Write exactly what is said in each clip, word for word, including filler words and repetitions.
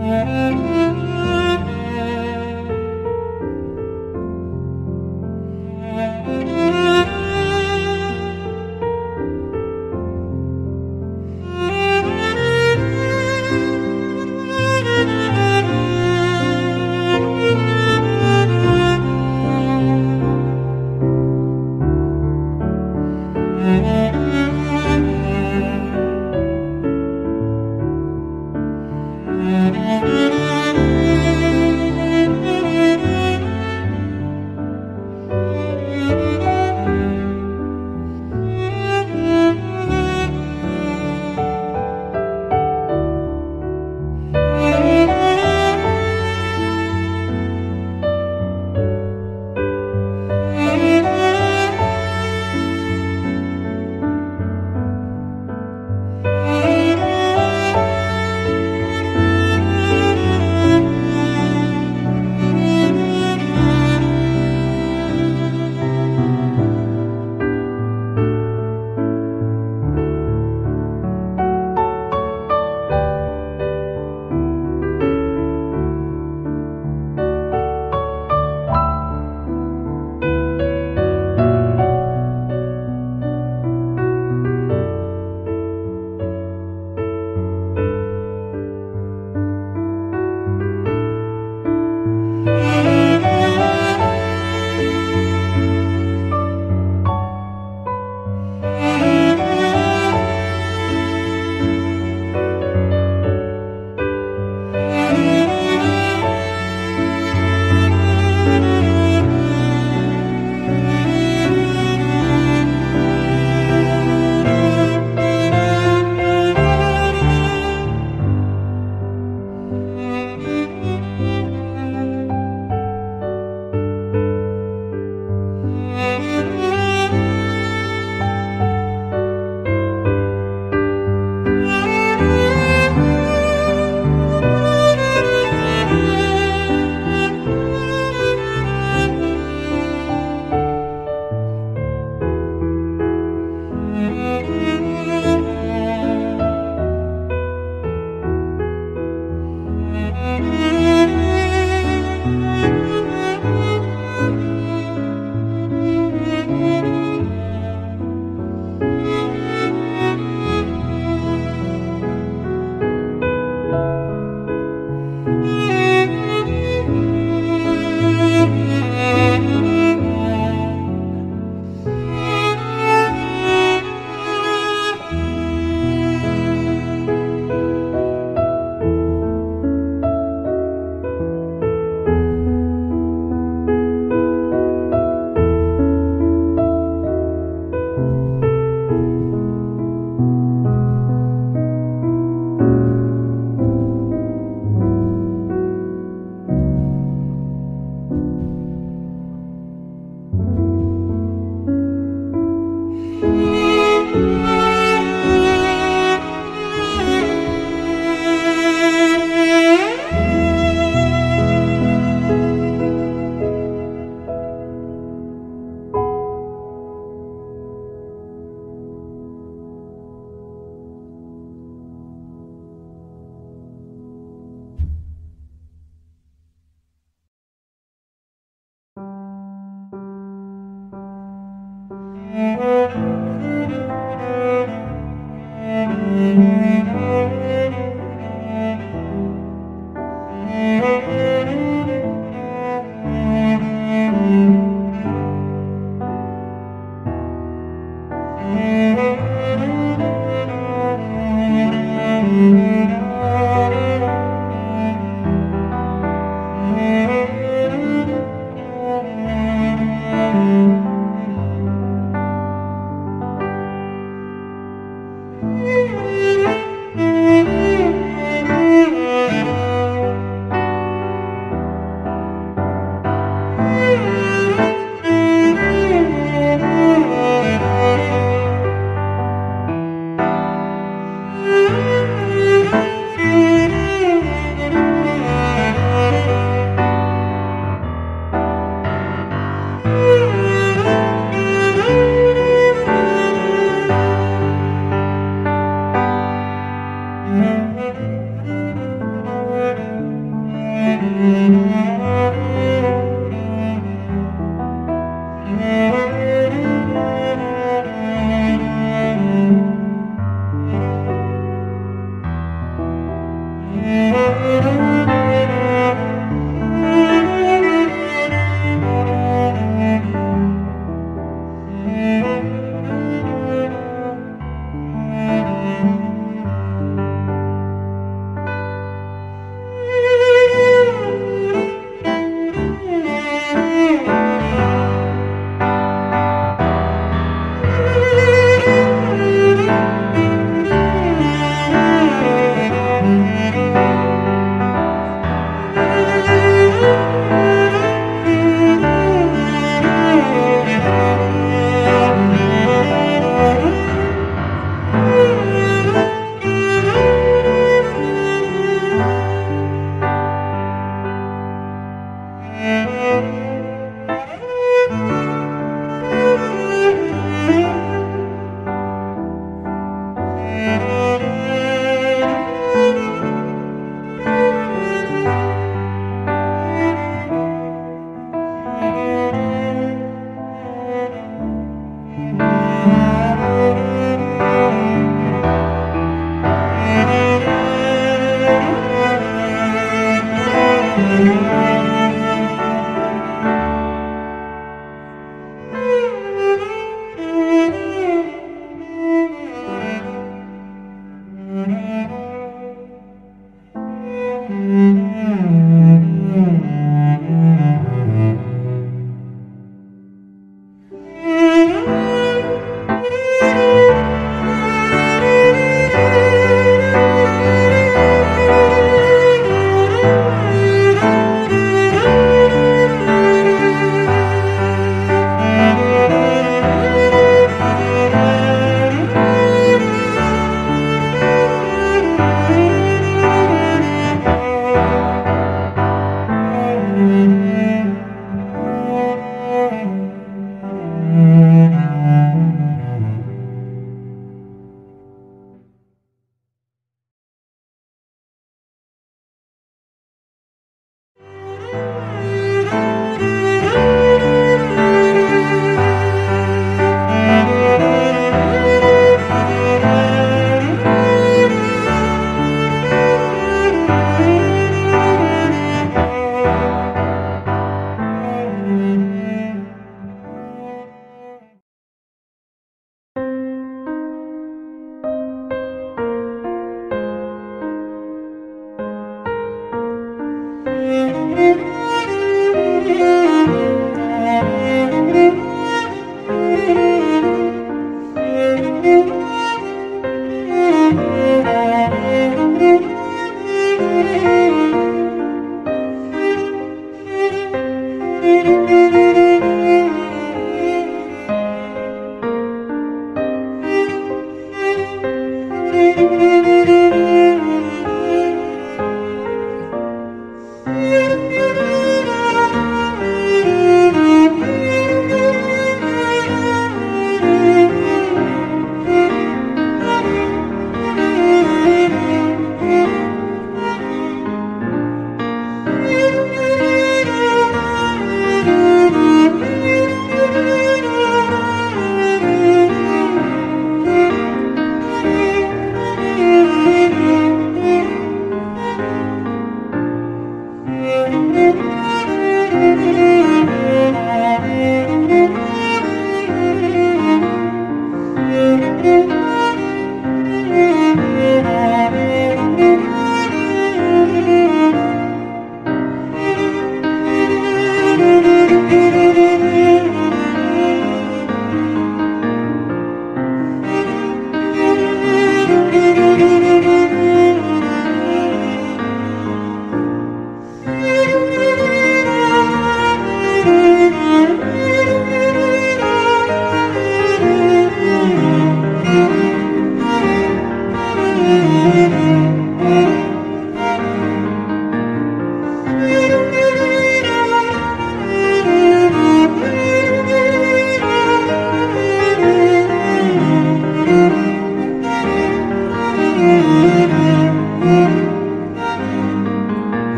Thank you.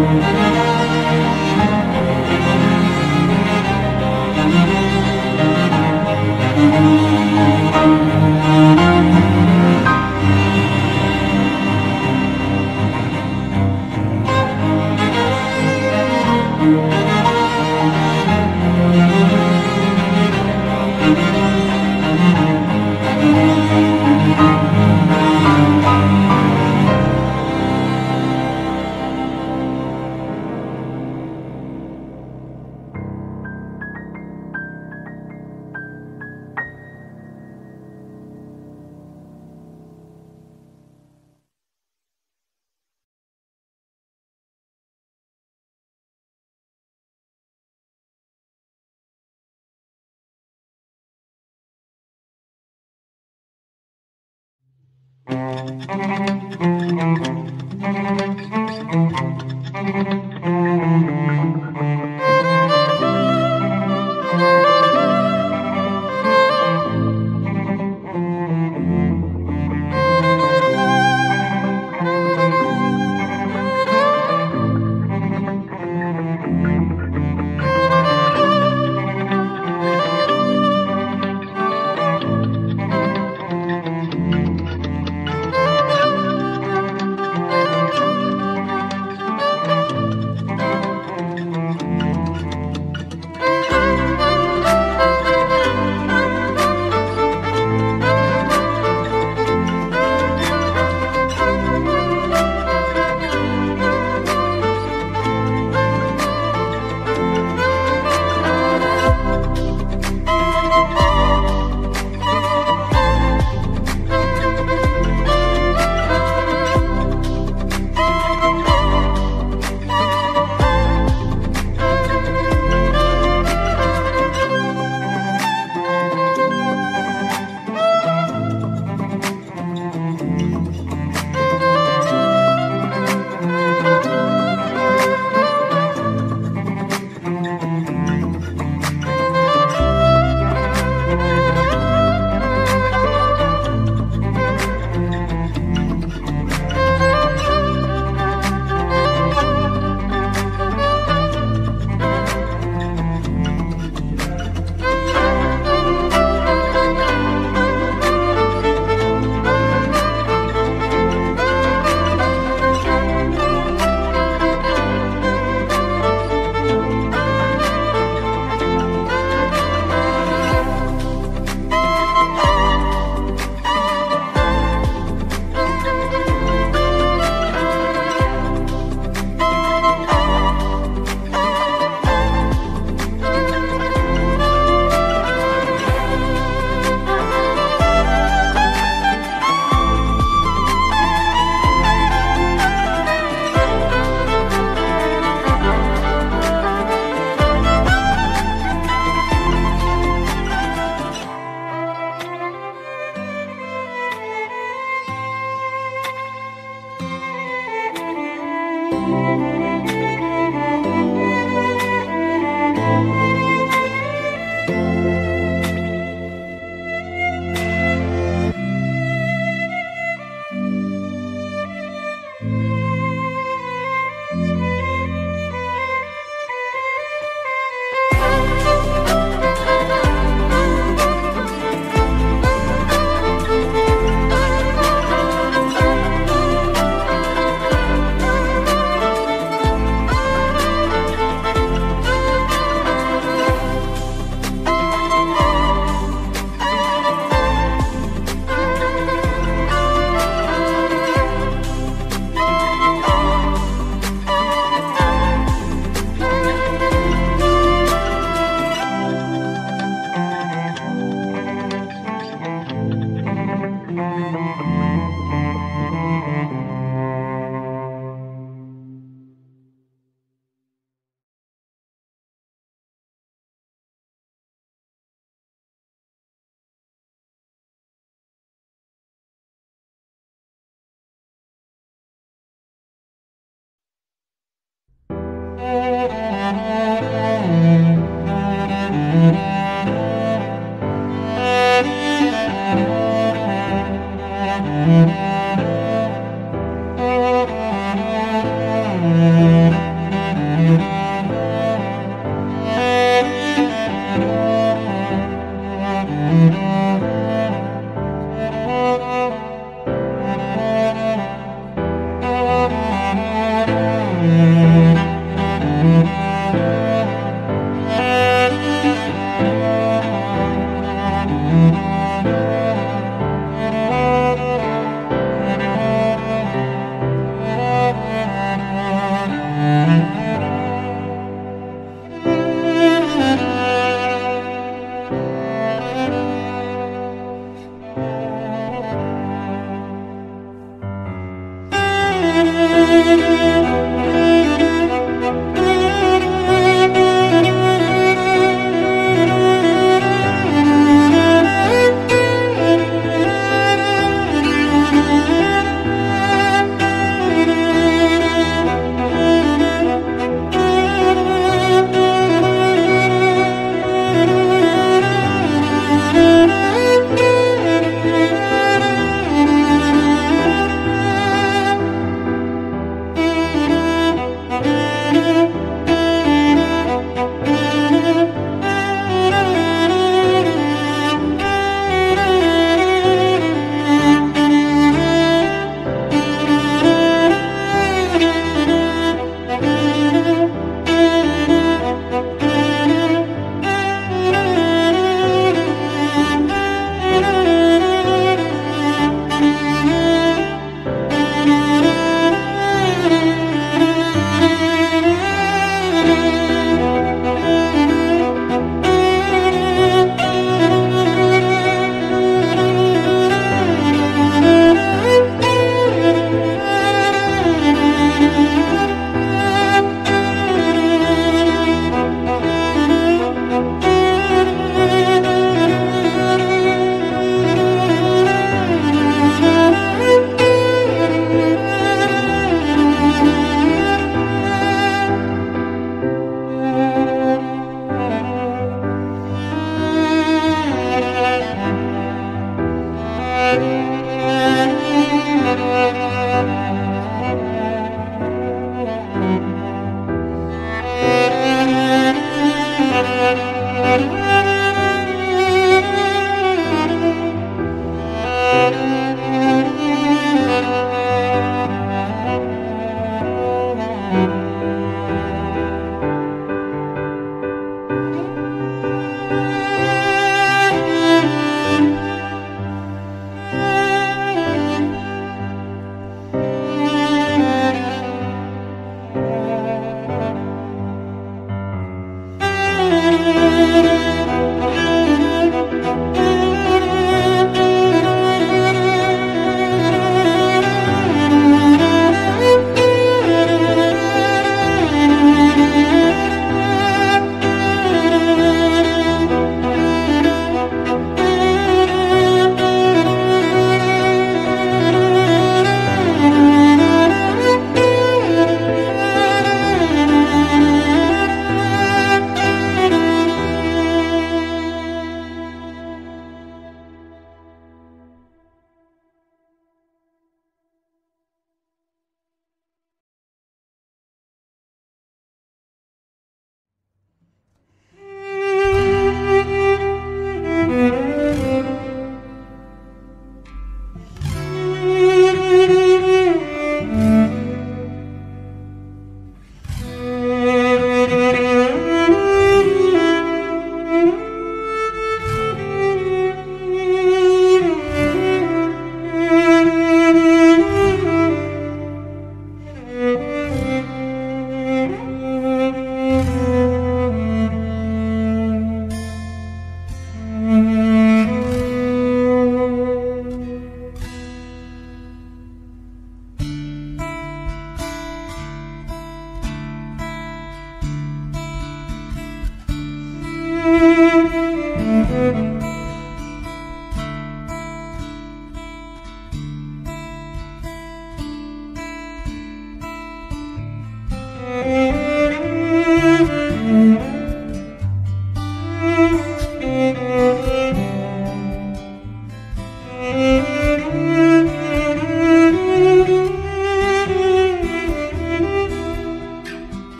Thank you.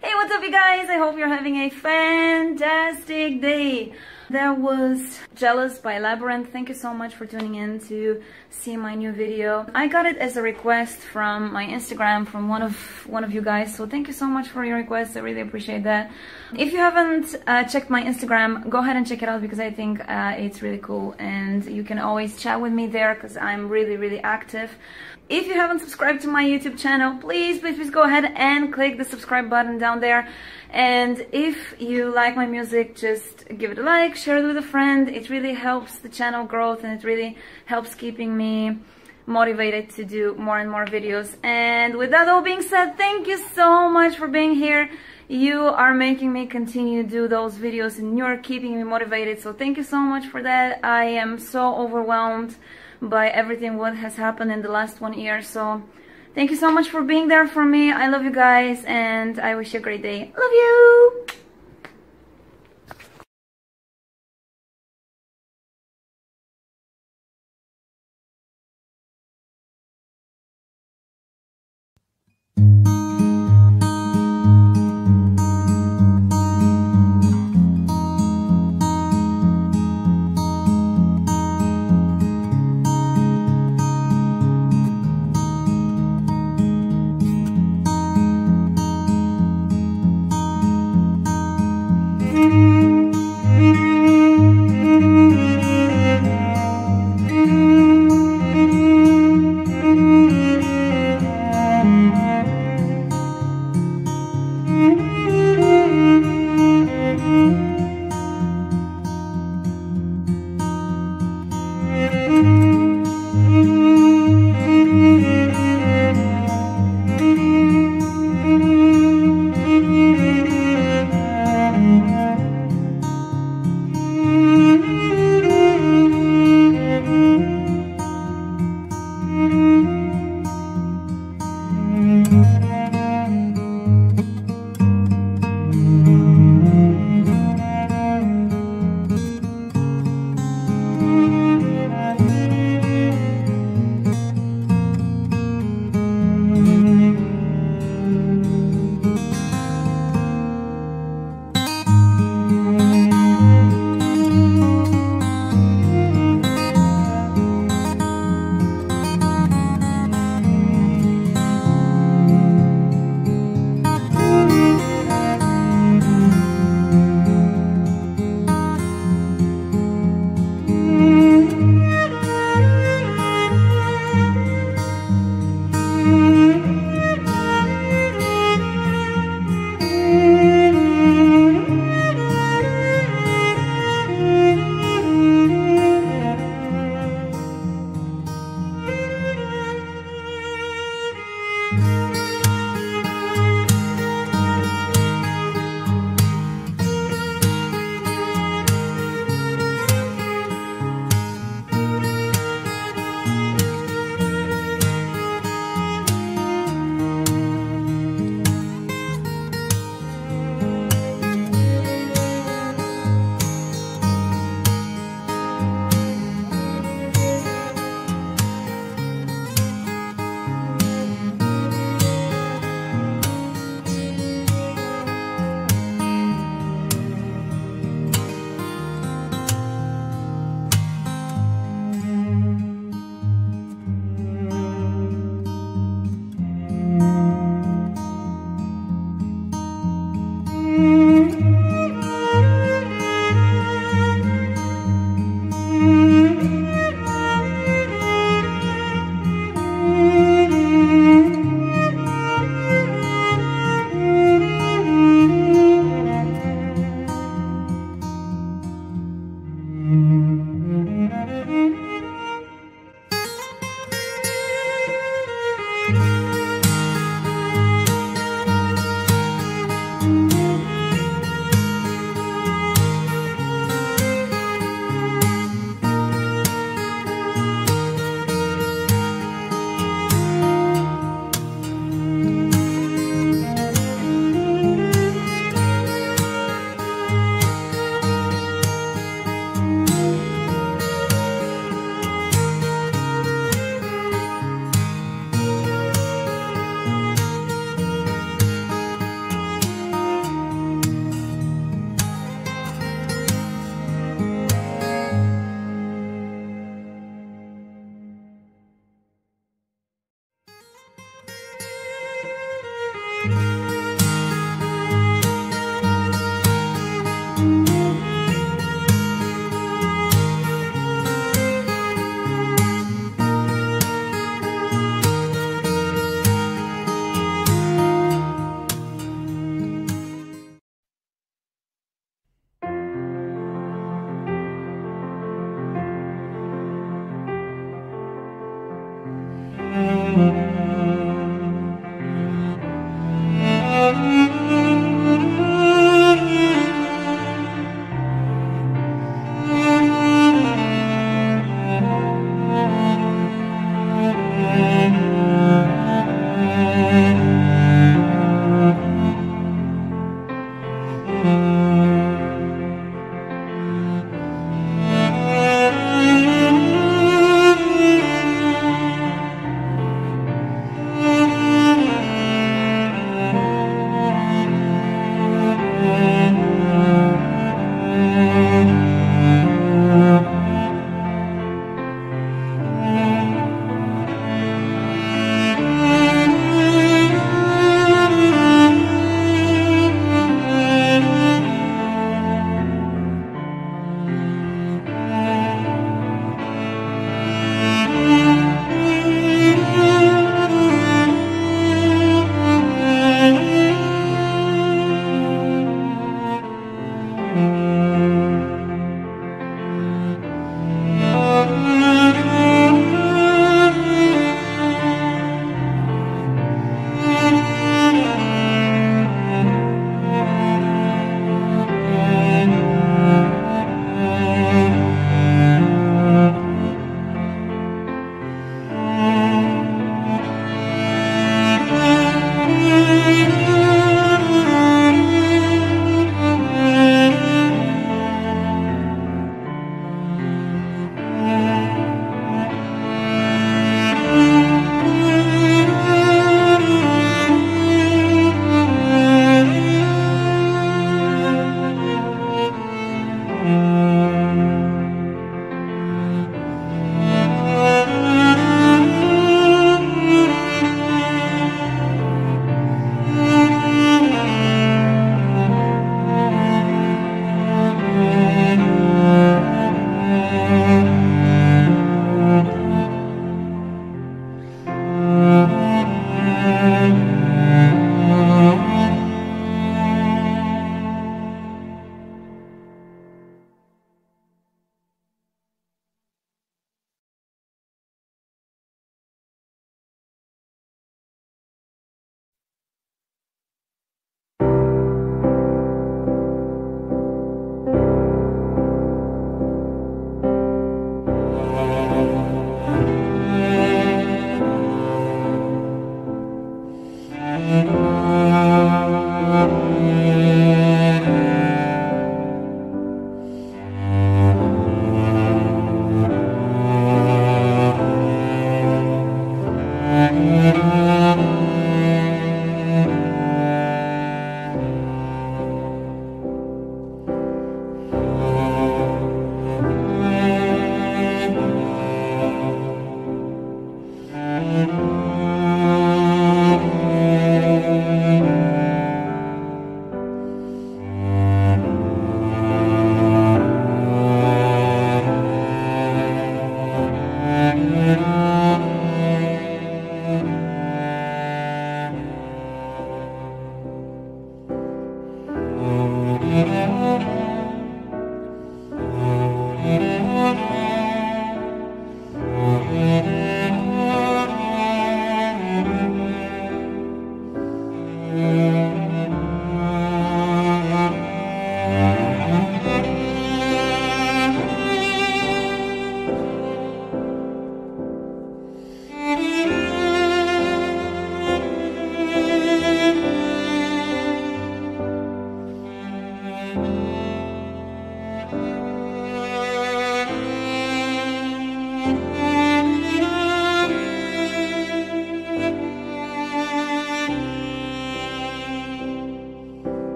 Hey, what's up you guys? I hope you're having a fantastic day. That was Jealous by Labyrinth. Thank you so much for tuning in to see my new video. I got it as a request from my Instagram from one of one of you guys, so thank you so much for your request. I really appreciate that. If you haven't uh, checked my Instagram, go ahead and check it out because I think uh, it's really cool, and you can always chat with me there because I'm really really active. If you haven't subscribed to my YouTube channel, please, please, please go ahead and click the subscribe button down there. And if you like my music, just give it a like, share it with a friend. It really helps the channel growth and it really helps keeping me motivated to do more and more videos. And with that all being said, thank you so much for being here. You are making me continue to do those videos and you're keeping me motivated. So thank you so much for that. I am so overwhelmed by everything what has happened in the last one year. So thank you so much for being there for me. I love you guys and I wish you a great day. Love you!